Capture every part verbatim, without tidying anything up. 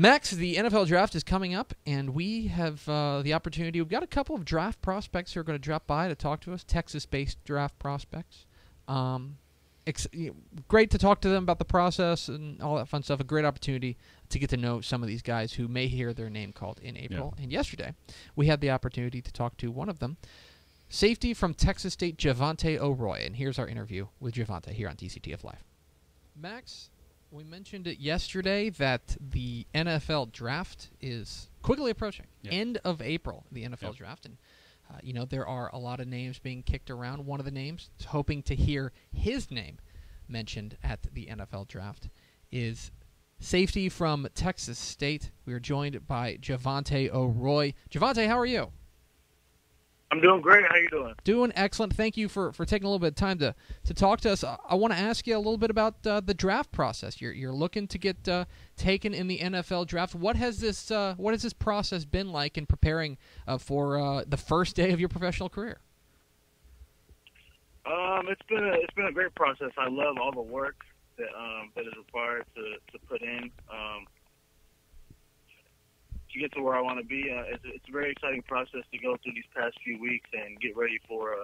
Max, the N F L draft is coming up, and we have uh, the opportunity. We've got a couple of draft prospects who are going to drop by to talk to us, Texas-based draft prospects. Um, ex- great to talk to them about the process and all that fun stuff. A great opportunity to get to know some of these guys who may hear their name called in April. Yeah. And yesterday, we had the opportunity to talk to one of them, safety from Texas State, JaVonte O'Roy. And here's our interview with JaVonte here on D C T F Live. Max, we mentioned it yesterday that the N F L draft is quickly approaching. Yep. End of April, the N F L yep. draft. And, uh, you know, there are a lot of names being kicked around. One of the names, hoping to hear his name mentioned at the N F L draft, is safety from Texas State. We are joined by JaVonte O'Roy. JaVonte, how are you? I'm doing great. How you doing? Doing excellent. Thank you for, for taking a little bit of time to, to talk to us. I, I want to ask you a little bit about uh, the draft process. You're you're looking to get uh, taken in the N F L draft. What has this uh, what has this process been like in preparing uh, for uh, the first day of your professional career? Um, it's been a, it's been a great process. I love all the work that um, that is required to to put in. Um, to get to where I want to be. Uh, it's, it's a very exciting process to go through these past few weeks and get ready for uh,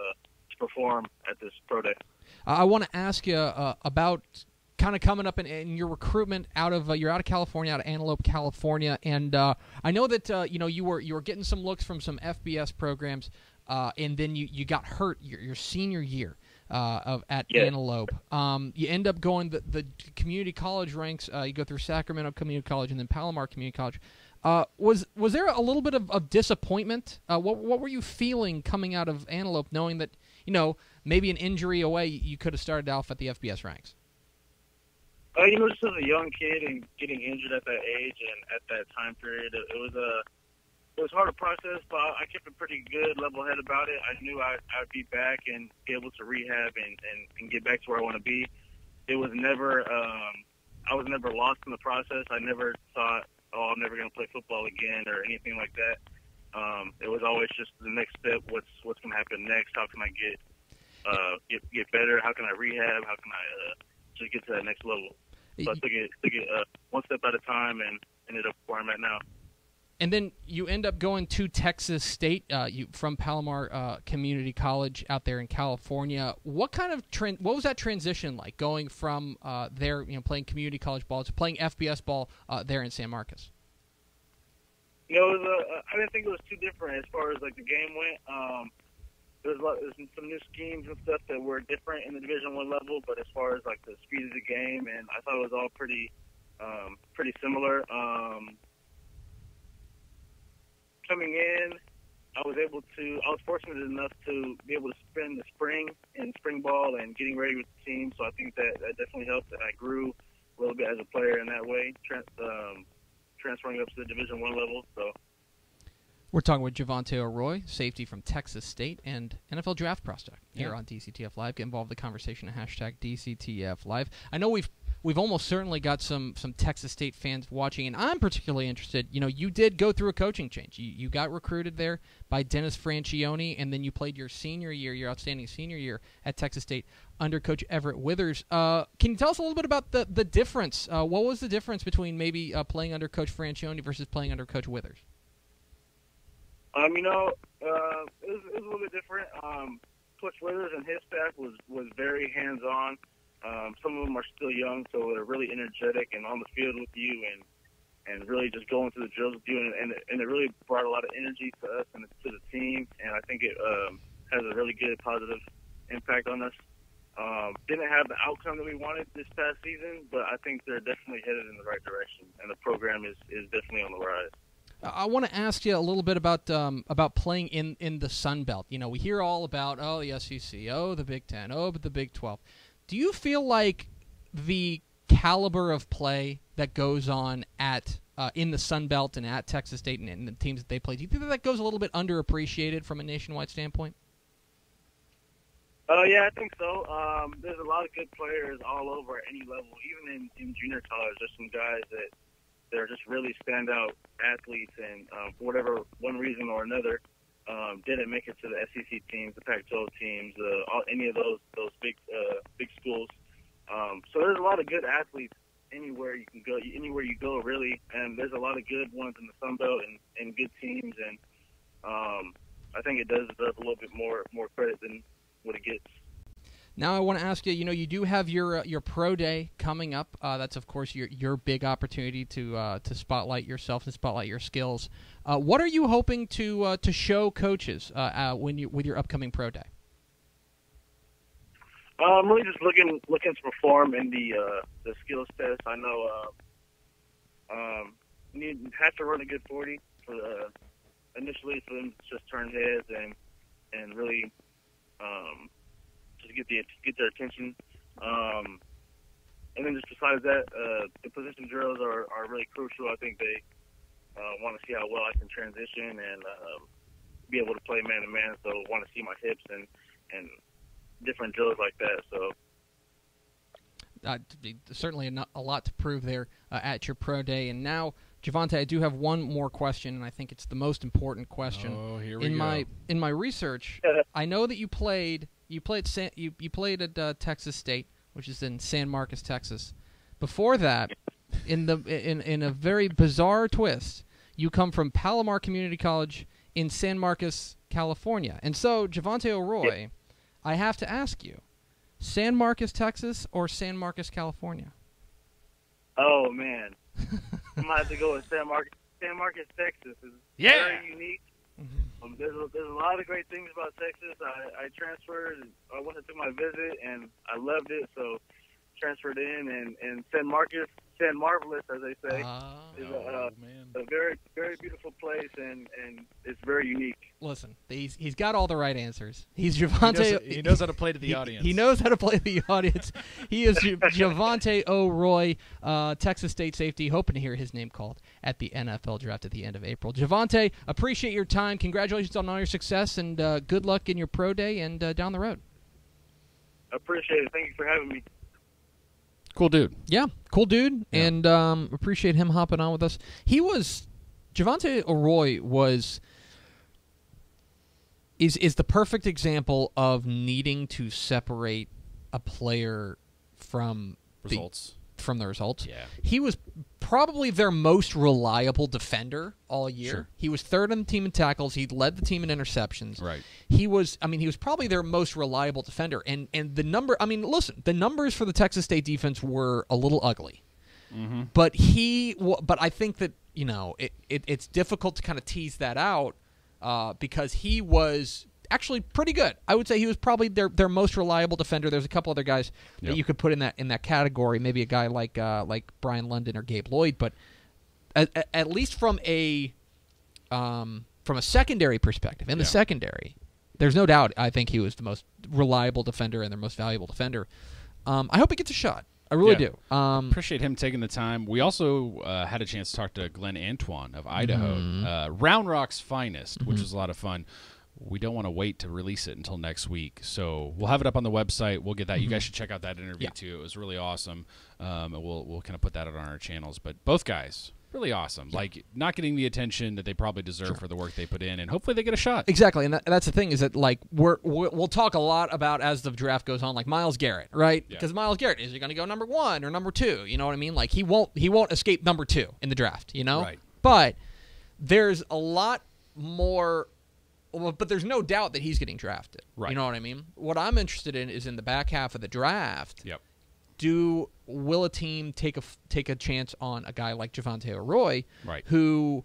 to perform at this pro day. I want to ask you uh, about kind of coming up in, in your recruitment out of uh, you're out of California, out of Antelope, California, and uh, I know that uh, you know you were you were getting some looks from some F B S programs, uh, and then you, you got hurt your, your senior year uh, of at yes. Antelope. Um, you end up going the, the community college ranks. Uh, you go through Sacramento Community College and then Palomar Community College. Uh, was was there a little bit of, of disappointment? Uh, what what were you feeling coming out of Antelope, knowing that you know maybe an injury away, you could have started off at the F B S ranks? Uh, you know, just as a young kid and getting injured at that age and at that time period, it, it was a it was hard to process. But I kept a pretty good level head about it. I knew I, I'd be back and be able to rehab and, and, and get back to where I want to be. It was never um, I was never lost in the process. I never thought, oh, I'm never going to play football again or anything like that. Um, it was always just the next step, what's what's going to happen next, how can I get, uh, get get better, how can I rehab, how can I uh, just get to that next level. So I took it, took it uh, one step at a time and ended up where I'm at now. And then you end up going to Texas State uh, you, from Palomar uh, Community College out there in California. What kind of tra- what was that transition like, going from uh, there, you know, playing community college ball to playing F B S ball uh, there in San Marcos? You know, it was a, I didn't think it was too different as far as like the game went. Um, there's some new schemes and stuff that were different in the Division One level, but as far as like the speed of the game, and I thought it was all pretty um, pretty similar. Um, Coming in, I was able to. I was fortunate enough to be able to spend the spring in spring ball and getting ready with the team. So I think that, that definitely helped, and I grew a little bit as a player in that way, trans, um, transferring up to the Division One level. So we're talking with JaVonte O'Roy, safety from Texas State, and N F L draft prospect here yeah. on D C T F Live. Get involved in the conversation at hashtag D C T F Live. I know we've. We've almost certainly got some some Texas State fans watching, and I'm particularly interested. You know, you did go through a coaching change. You you got recruited there by Dennis Franchione, and then you played your senior year, your outstanding senior year at Texas State under Coach Everett Withers. Uh, can you tell us a little bit about the, the difference? Uh, what was the difference between maybe uh, playing under Coach Franchione versus playing under Coach Withers? Um, you know, uh, it was, it was a little bit different. Um, Coach Withers and his staff was, was very hands-on. Um, some of them are still young, so they're really energetic and on the field with you and and really just going through the drills with you. And, and, and it really brought a lot of energy to us and to the team, and I think it um, has a really good positive impact on us. Um, didn't have the outcome that we wanted this past season, but I think they're definitely headed in the right direction, and the program is, is definitely on the rise. I want to ask you a little bit about um, about playing in, in the Sun Belt. You know, we hear all about, oh, the S E C, oh, the Big Ten, oh, but the Big twelve. Do you feel like the caliber of play that goes on at uh, in the Sun Belt and at Texas State and, and the teams that they play, do you think that, that goes a little bit underappreciated from a nationwide standpoint? Oh, uh, yeah, I think so. Um, there's a lot of good players all over at any level. Even in, in junior college, there's some guys that they're just really standout athletes and uh, for whatever one reason or another, Um, didn't make it to the S E C teams, the Pac twelve teams, uh, all, any of those those big uh, big schools. Um, so there's a lot of good athletes anywhere you can go, anywhere you go, really. And there's a lot of good ones in the Sun Belt and, and good teams. And um, I think it does deserve a little bit more more credit than what it gets. Now I want to ask you, you know, you do have your uh, your pro day coming up. Uh, that's, of course, your your big opportunity to uh, to spotlight yourself and spotlight your skills. Uh, what are you hoping to uh, to show coaches uh, uh, when you with your upcoming pro day? Uh, I'm really just looking looking to perform in the uh, the skills test. I know uh, um, need have to run a good forty for uh, initially for them to just turn heads and and really. Um, to get the get their attention, um, and then just besides that, uh, the position drills are, are really crucial. I think they uh, want to see how well I can transition and uh, be able to play man to man. So want to see my hips and and different drills like that. So uh, certainly a lot to prove there uh, at your pro day. And now, JaVonte, I do have one more question, and I think it's the most important question. Oh, here we in go. my in my research, I know that you played. You played San, you you played at uh, Texas State, which is in San Marcos, Texas. Before that, in the in in a very bizarre twist, you come from Palomar Community College in San Marcos, California. And so, JaVonte O'Roy, yeah. I have to ask you, San Marcos, Texas, or San Marcos, California? Oh man, I'm gonna have to go with San Marcos. San Marcos, Texas is yeah. very unique. Um, there's, a, there's a lot of great things about Texas. I, I transferred. And I went to my visit, and I loved it, so transferred in. And, and San Marcos, San Marvelous, as they say, uh, is a, oh, a, a very, very beautiful place, and, and it's very unique. Listen, he's, he's got all the right answers. He's JaVonte. He, he knows how to play to the he, audience. He knows how to play to the audience. He is JaVonte O'Roy, uh, Texas State safety, hoping to hear his name called at the N F L draft at the end of April. JaVonte, appreciate your time. Congratulations on all your success, and uh, good luck in your pro day and uh, down the road. Appreciate it. Thank you for having me. Cool dude. Yeah, cool dude, yeah. And um, appreciate him hopping on with us. He was JaVonte O'Roy was is is the perfect example of needing to separate a player from results the, from the results. Yeah, he was probably their most reliable defender all year. Sure. He was third on the team in tackles. He led the team in interceptions. Right. He was, I mean, he was probably their most reliable defender. And and the number, I mean, listen, the numbers for the Texas State defense were a little ugly. Mm-hmm. But he, but I think that, you know, it, it it's difficult to kind of tease that out uh, because he was actually pretty good. I would say he was probably their their most reliable defender. There's a couple other guys yep. that you could put in that in that category. Maybe a guy like uh, like Brian London or Gabe Lloyd, but at, at least from a um, from a secondary perspective, in yeah. the secondary, there's no doubt. I think he was the most reliable defender and their most valuable defender. Um, I hope he gets a shot. I really yeah. do. Um, Appreciate him taking the time. We also uh, had a chance to talk to Glenn Antoine of Idaho, mm-hmm. uh, Round Rock's finest, mm-hmm. which was a lot of fun. We don't want to wait to release it until next week. So we'll have it up on the website. We'll get that. Mm-hmm. You guys should check out that interview, yeah. too. It was really awesome. Um, and we'll we'll kind of put that out on our channels. But both guys, really awesome. Yeah. Like, not getting the attention that they probably deserve sure. for the work they put in. And hopefully they get a shot. Exactly. And that, that's the thing is that, like, we're, we're, we'll talk a lot about as the draft goes on, like Miles Garrett, right? Because yeah. Miles Garrett, is he going to go number one or number two? You know what I mean? Like, he won't, he won't escape number two in the draft, you know? Right. But there's a lot more... But there's no doubt that he's getting drafted. Right. You know what I mean? What I'm interested in is in the back half of the draft. Yep. Do will a team take a take a chance on a guy like JaVonte O'Roy, right. who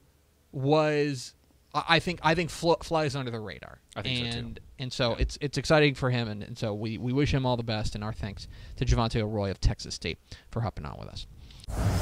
was I think I think fl flies under the radar. I think and, so too. And so yeah. it's it's exciting for him, and, and so we we wish him all the best, and our thanks to JaVonte O'Roy of Texas State for hopping on with us.